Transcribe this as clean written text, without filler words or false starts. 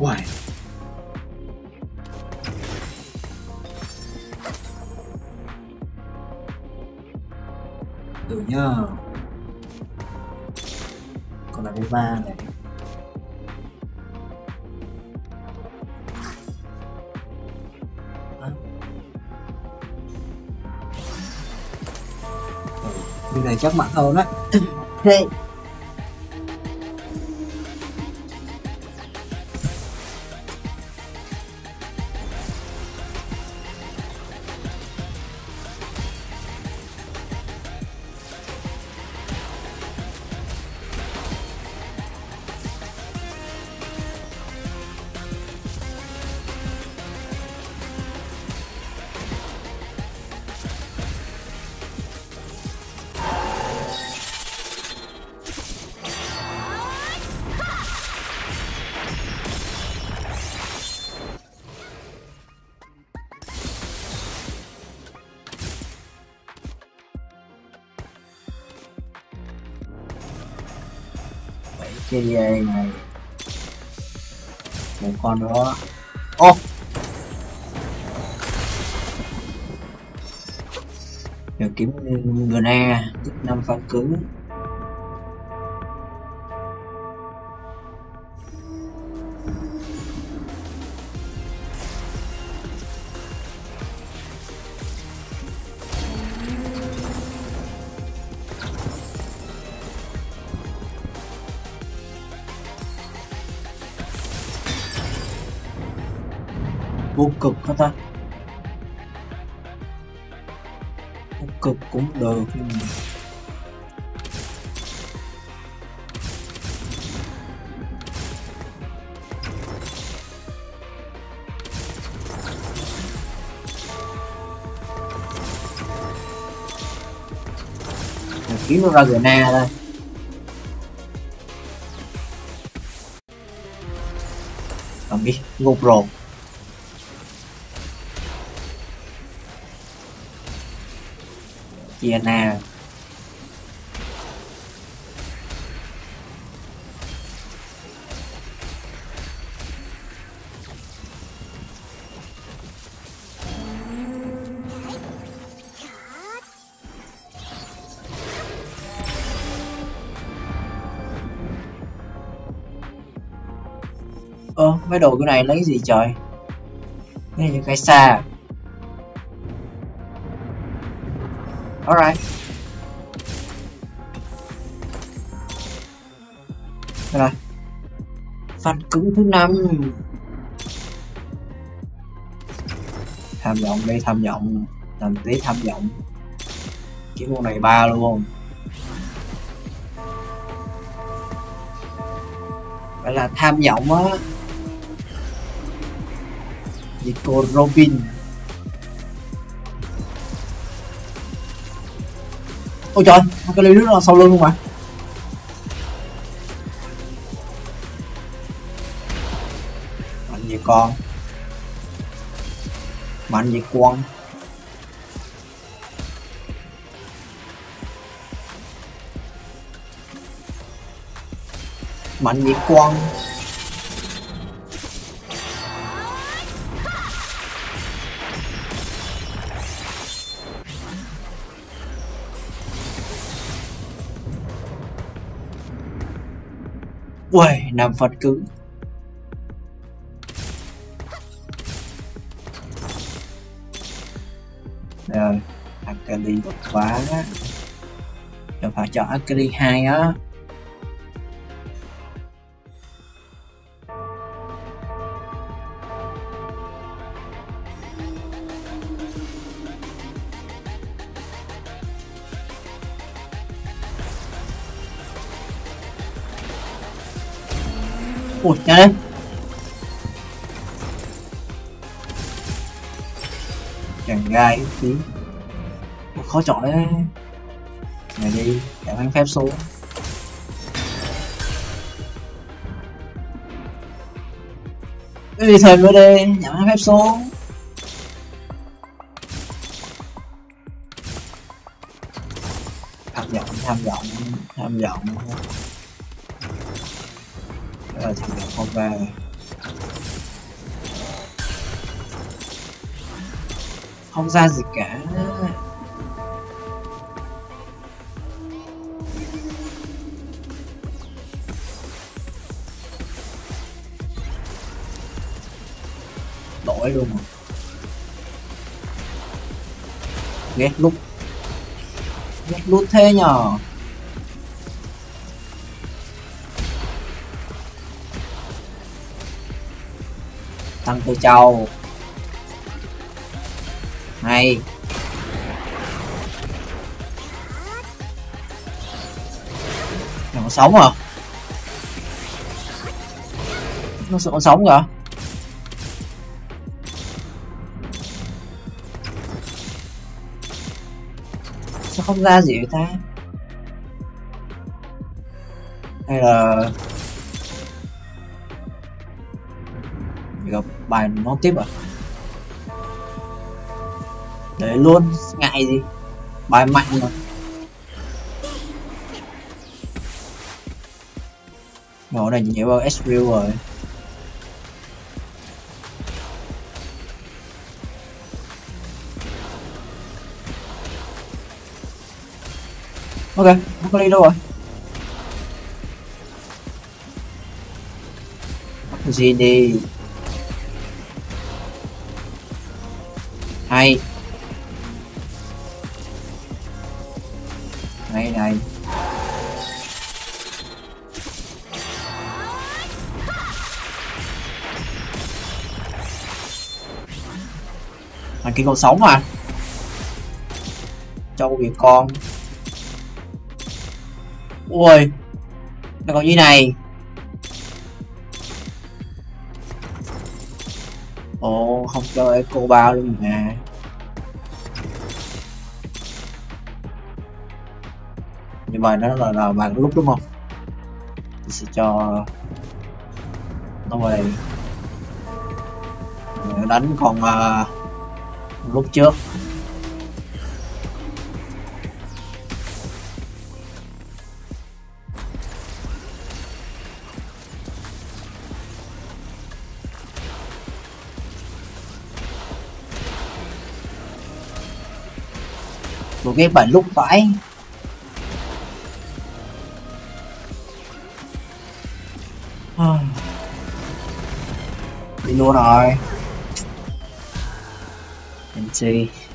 Why? Được nhá. Còn là cái ba này. Cái này chắc mặn hơn đấy. Hey. Cái này một con nữa. Ô, được kiếm grenade tức 5 phản cứng. Vô cực hả ta? Vô cực cũng được nhưng mà kiếm nó ra grenade đây. Còn biết ngục rồi. Chia nào mấy đồ cái này lấy gì trời, cái này cái xa. Alright. Rồi. Phản cứng thứ 5. Tham vọng đi, tham vọng. Làm tí tham vọng. Kiếm con này 3 luôn. Vậy là tham vọng á. Vì cô Robin. Ôi trời, cái ly nước nó sau lưng luôn mà. Mạnh gì con. Mạnh gì con. Mạnh gì con. Uầy, nằm phật cứng. Rồi, Akali đột phá á. Đột phá cho Akali 2 á. Ủa, nhanh lên. Chàng gai tí. Ủa, khó chọn đấy. Này đi, chẳng mang phép số. Đi thời nữa đi, chẳng mang phép số. Tham vọng, tham vọng, tham vọng. Là thằng nào không về không ra gì cả. Đổi luôn rồi. Ghét lúc lút thế nhờ. Tăng cô châu hay nó còn sống à? Nó còn sống kìa. Sao không ra gì vậy ta? Hay là gặp bài nó tiếp à? Để luôn, ngại gì, bài mạnh mà. Nhỏ này nhảy vào S-View rồi. Ok, không có đi đâu rồi. Gì đi. Hay. Này này. Thằng kia còn sống à? Châu bị con. Ui, nó còn như này. Ồ, không chơi cô bao luôn mà. Như vậy nó là bạn lúc đúng không? Tôi sẽ cho nó về đánh còn lúc trước. Một cái bản lúc phải đi luôn rồi. MC